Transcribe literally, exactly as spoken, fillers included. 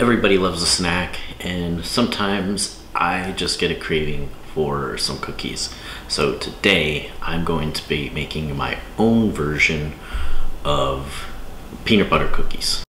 Everybody loves a snack, and sometimes I just get a craving for some cookies. So today I'm going to be making my own version of peanut butter cookies.